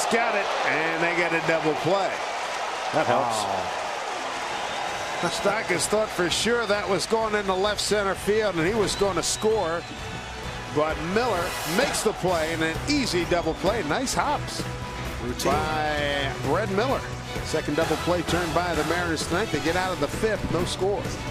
Moustakas got it, and they get a double play. That helps. Oh. Moustakas thought for sure that was going into left center field, and he was going to score. But Miller makes the play in an easy double play. Nice hops by Brad Miller. Second double play turned by the Mariners tonight. They get out of the fifth, no scores.